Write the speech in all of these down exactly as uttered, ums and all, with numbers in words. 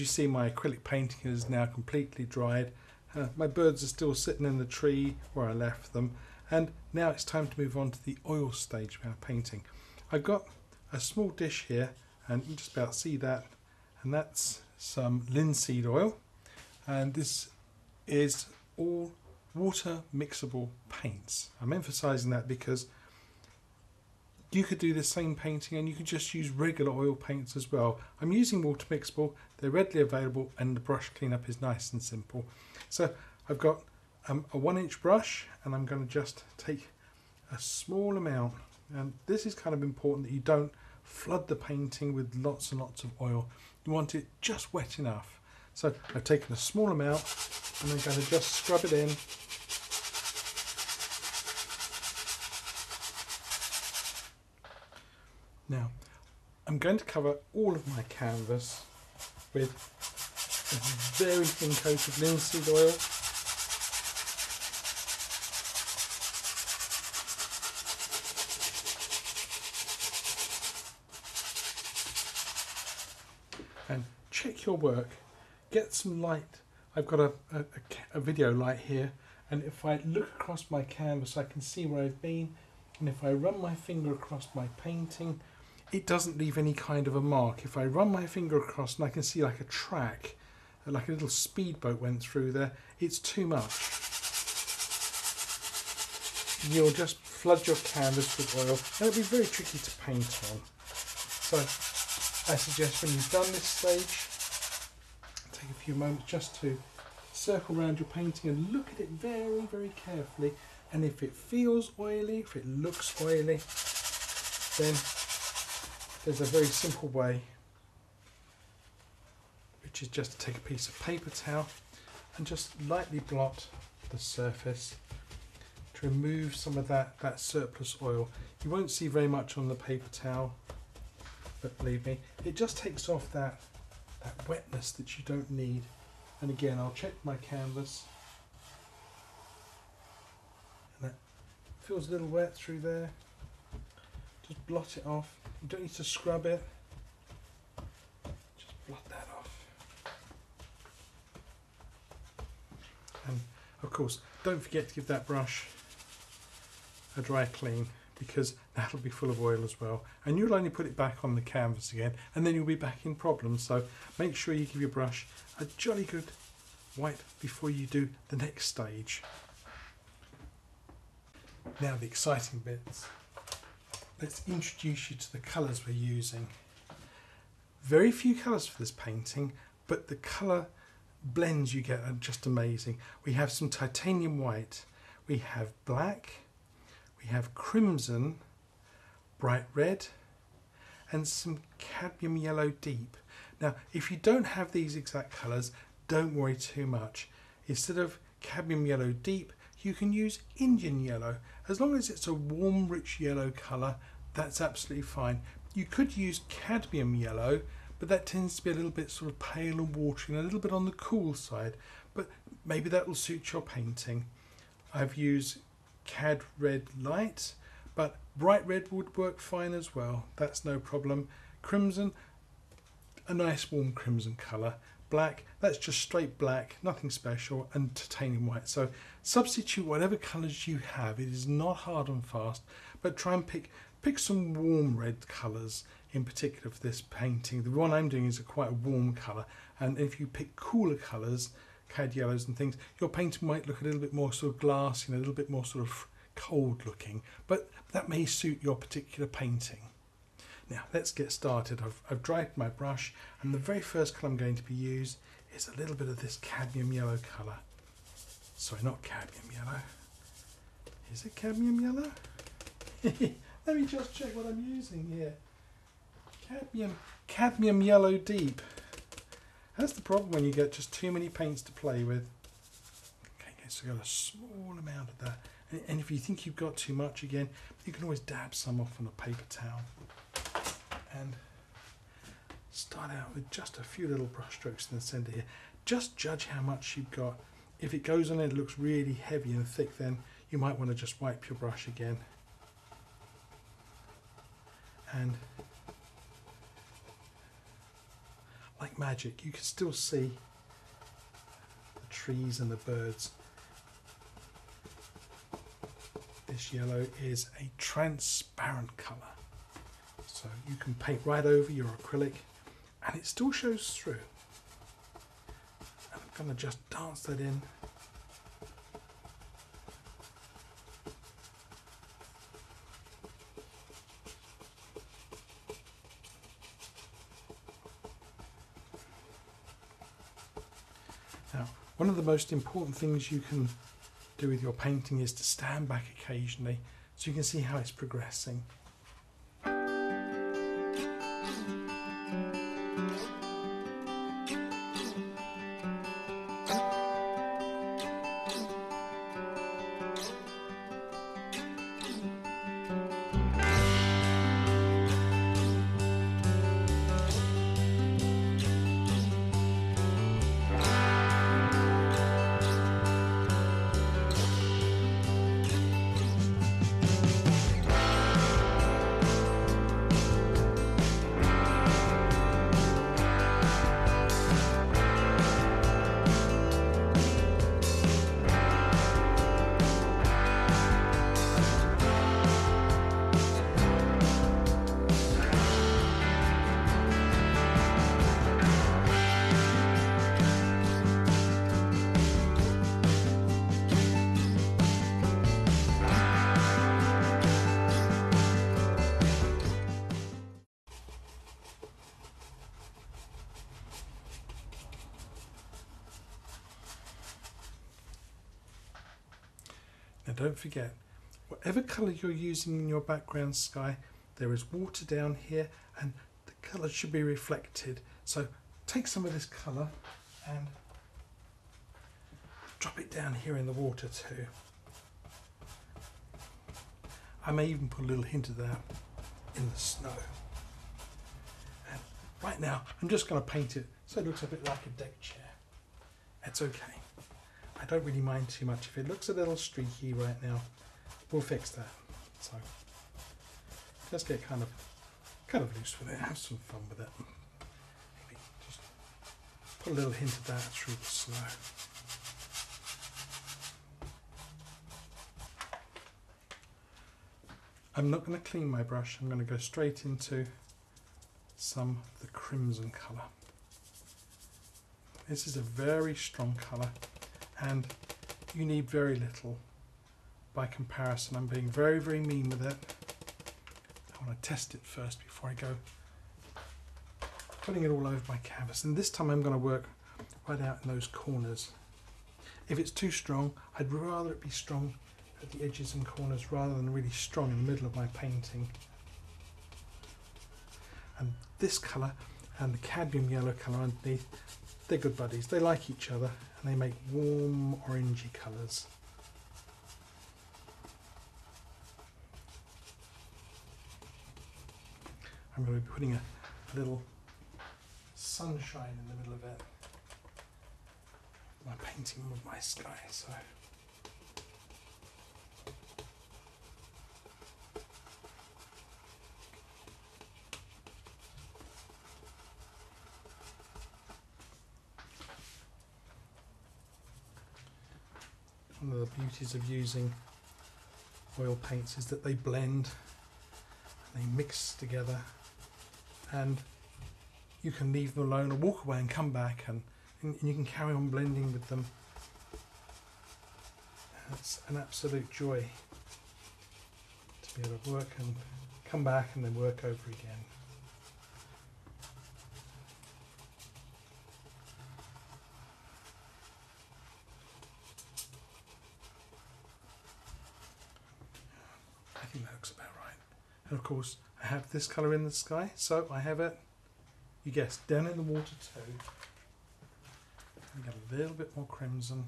you see, my acrylic painting is now completely dried. Uh, my birds are still sitting in the tree where I left them, and now it's time to move on to the oil stage of our painting. I've got a small dish here, and you can just about see that, and that's some linseed oil, and this is all water mixable paints. I'm emphasizing that because you could do the same painting and you could just use regular oil paints as well. I'm using water mixable, they're readily available, and the brush cleanup is nice and simple. So I've got um, a one inch brush, and I'm going to just take a small amount, and this is kind of important that you don't flood the painting with lots and lots of oil. You want it just wet enough. So I've taken a small amount, and I'm going to just scrub it in. Now, I'm going to cover all of my canvas with a very thin coat of linseed oil. And check your work, get some light. I've got a, a, a video light here, and if I look across my canvas, I can see where I've been, and if I run my finger across my painting, it doesn't leave any kind of a mark. If I run my finger across and I can see like a track, like a little speedboat went through there, it's too much. You'll just flood your canvas with oil, and it'll be very tricky to paint on. So I suggest when you've done this stage, take a few moments just to circle around your painting and look at it very, very carefully. And if it feels oily, if it looks oily, then there's a very simple way, which is just to take a piece of paper towel and just lightly blot the surface to remove some of that, that surplus oil. You won't see very much on the paper towel, but believe me, it just takes off that, that wetness that you don't need. And again, I'll check my canvas. And that feels a little wet through there. Just blot it off. You don't need to scrub it, just blot that off. And of course, don't forget to give that brush a dry clean, because that'll be full of oil as well, and you'll only put it back on the canvas again, and then you'll be back in problems. So make sure you give your brush a jolly good wipe before you do the next stage. Now the exciting bits. Let's introduce you to the colours we're using. Very few colours for this painting, but the colour blends you get are just amazing. We have some titanium white, we have black, we have crimson, bright red, and some cadmium yellow deep. Now, if you don't have these exact colours, don't worry too much. Instead of cadmium yellow deep, you can use Indian yellow. As long as it's a warm, rich yellow colour, that's absolutely fine. You could use cadmium yellow, but that tends to be a little bit sort of pale and watery and a little bit on the cool side, but maybe that will suit your painting. I've used cad red light, but bright red would work fine as well. That's no problem. Crimson, a nice warm crimson colour. Black, that's just straight black, nothing special, and titanium white. So substitute whatever colours you have. It is not hard and fast, but try and pick pick some warm red colours in particular for this painting. The one I'm doing is a quite warm colour, and if you pick cooler colours, cad yellows and things, your painting might look a little bit more sort of glassy and a little bit more sort of cold looking, but that may suit your particular painting. Now let's get started. I've, I've dried my brush, and the very first colour I'm going to be used is a little bit of this cadmium yellow colour. Sorry, not cadmium yellow. Is it cadmium yellow? Let me just check what I'm using here. Cadmium, cadmium yellow deep. That's the problem when you get just too many paints to play with. Okay, so I've got a small amount of that. And, and if you think you've got too much again, you can always dab some off on a paper towel. And start out with just a few little brush strokes in the centre here. Just judge how much you've got. If it goes on and it looks really heavy and thick, then you might want to just wipe your brush again. like magic. You can still see the trees and the birds. This yellow is a transparent colour, so you can paint right over your acrylic and it still shows through. And I'm going to just dance that in. Now, one of the most important things you can do with your painting is to stand back occasionally so you can see how it's progressing. And don't forget, whatever colour you're using in your background sky, there is water down here and the colour should be reflected. So take some of this colour and drop it down here in the water too. I may even put a little hint of that in the snow. And right now I'm just going to paint it so it looks a bit like a deck chair. That's okay. I don't really mind too much. If it looks a little streaky right now, we'll fix that. So let's get kind of kind of loose with it, have some fun with it. Maybe just put a little hint of that through the snow. I'm not going to clean my brush, I'm going to go straight into some of the crimson colour. This is a very strong colour. And you need very little by comparison. I'm being very, very mean with it. I want to test it first before I go putting it all over my canvas. And this time I'm going to work right out in those corners. If it's too strong, I'd rather it be strong at the edges and corners rather than really strong in the middle of my painting. And this colour and the cadmium yellow colour underneath, they're good buddies. They like each other and they make warm orangey colours. I'm going to be putting a, a little sunshine in the middle of it. My painting with my sky, so one of the beauties of using oil paints is that they blend, and they mix together, and you can leave them alone or walk away and come back, and, and you can carry on blending with them. It's an absolute joy to be able to work and come back and then work over again. I think that looks about right. And of course I have this colour in the sky, so I have it, you guessed, down in the water too. I'm going to get a little bit more crimson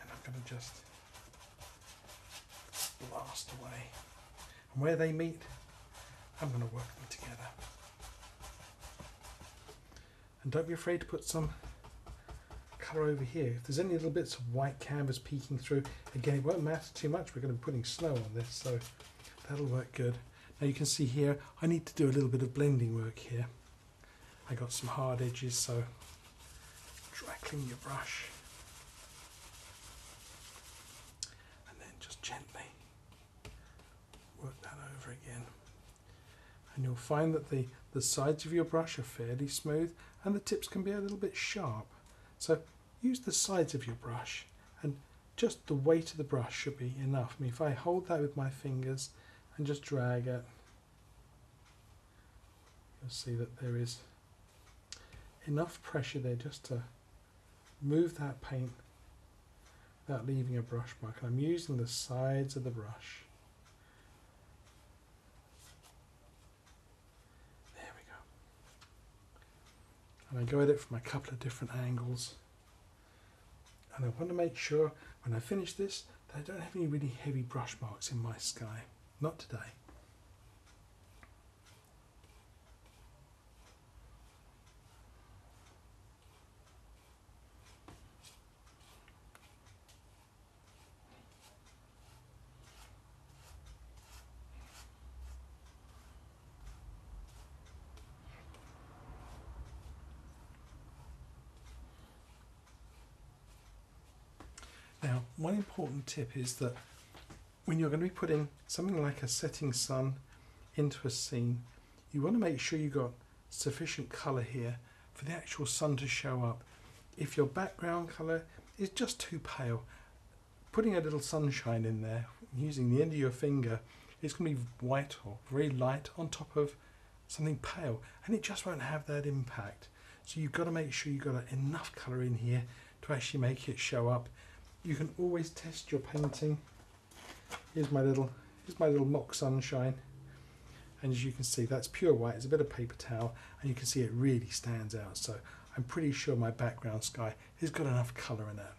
and I'm going to just blast away, and where they meet I'm going to work them together. And don't be afraid to put some over here. If there's any little bits of white canvas peeking through, again it won't matter too much, we're going to be putting snow on this, so that'll work good. Now you can see here I need to do a little bit of blending work here. they got some hard edges, so dry clean your brush and then just gently work that over again, and you'll find that the the sides of your brush are fairly smooth and the tips can be a little bit sharp, so use the sides of your brush and just the weight of the brush should be enough. I mean, if I hold that with my fingers and just drag it, you'll see that there is enough pressure there just to move that paint without leaving a brush mark. And I'm using the sides of the brush. There we go. And I go at it from a couple of different angles. And I want to make sure when I finish this that I don't have any really heavy brush marks in my sky. Not today. Now, one important tip is that when you're going to be putting something like a setting sun into a scene, you want to make sure you've got sufficient colour here for the actual sun to show up. If your background colour is just too pale, putting a little sunshine in there using the end of your finger is going to be white or very light on top of something pale, and it just won't have that impact. So you've got to make sure you've got enough colour in here to actually make it show up. You can always test your painting. Here's my little, here's my little mock sunshine, and as you can see, that's pure white. It's a bit of paper towel, and you can see it really stands out. So I'm pretty sure my background sky has got enough colour in it.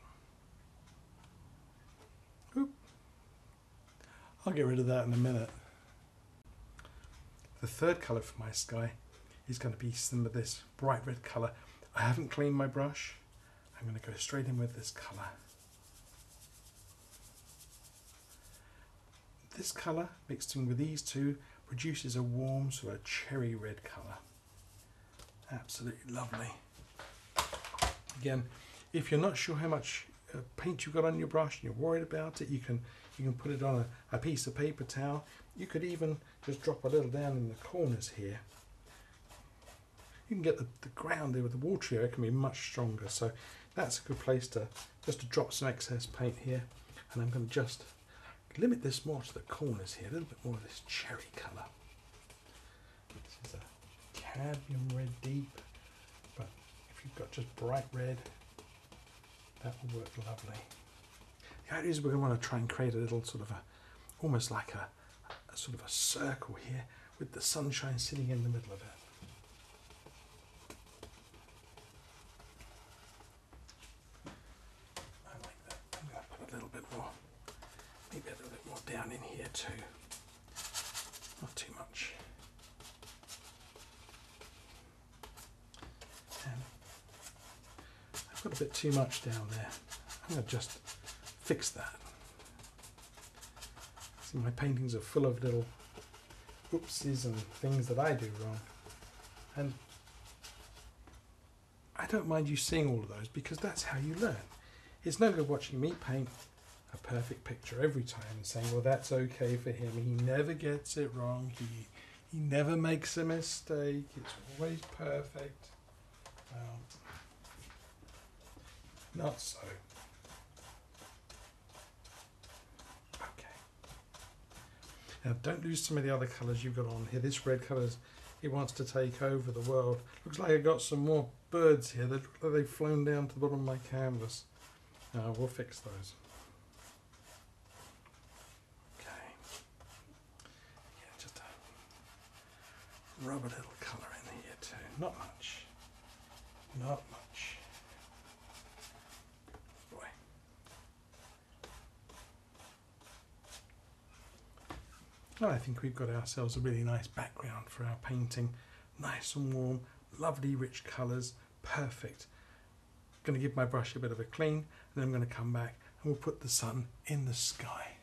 Oop. I'll get rid of that in a minute. The third colour for my sky is going to be some of this bright red colour. I haven't cleaned my brush. I'm going to go straight in with this colour. This colour, mixed in with these two, produces a warm sort of cherry red colour. Absolutely lovely. Again, if you're not sure how much uh, paint you've got on your brush and you're worried about it, you can you can put it on a, a piece of paper towel. You could even just drop a little down in the corners here. You can get the, the ground there with the water area can be much stronger, so that's a good place to just to drop some excess paint here. And I'm going to just limit this more to the corners here, a little bit more of this cherry colour. This is a cadmium red deep, but if you've got just bright red, that will work lovely. The idea is we're going to want to try and create a little sort of a, almost like a, a sort of a circle here with the sunshine sitting in the middle of it. Too. Not too much. And I've got a bit too much down there. I'm going to just fix that. See, my paintings are full of little oopsies and things that I do wrong. And I don't mind you seeing all of those because that's how you learn. It's no good watching me paint a perfect picture every time and saying, well, that's okay for him, he never gets it wrong, he he never makes a mistake, it's always perfect. Well, not so. Okay, now don't lose some of the other colors you've got on here. This red colors, it wants to take over the world. Looks like I got some more birds here that they've flown down to the bottom of my canvas. Now we'll fix those. Rub a little colour in here too. Not much. Not much. Boy. Well, I think we've got ourselves a really nice background for our painting. Nice and warm, lovely rich colours, perfect. I'm going to give my brush a bit of a clean and then I'm going to come back and we'll put the sun in the sky.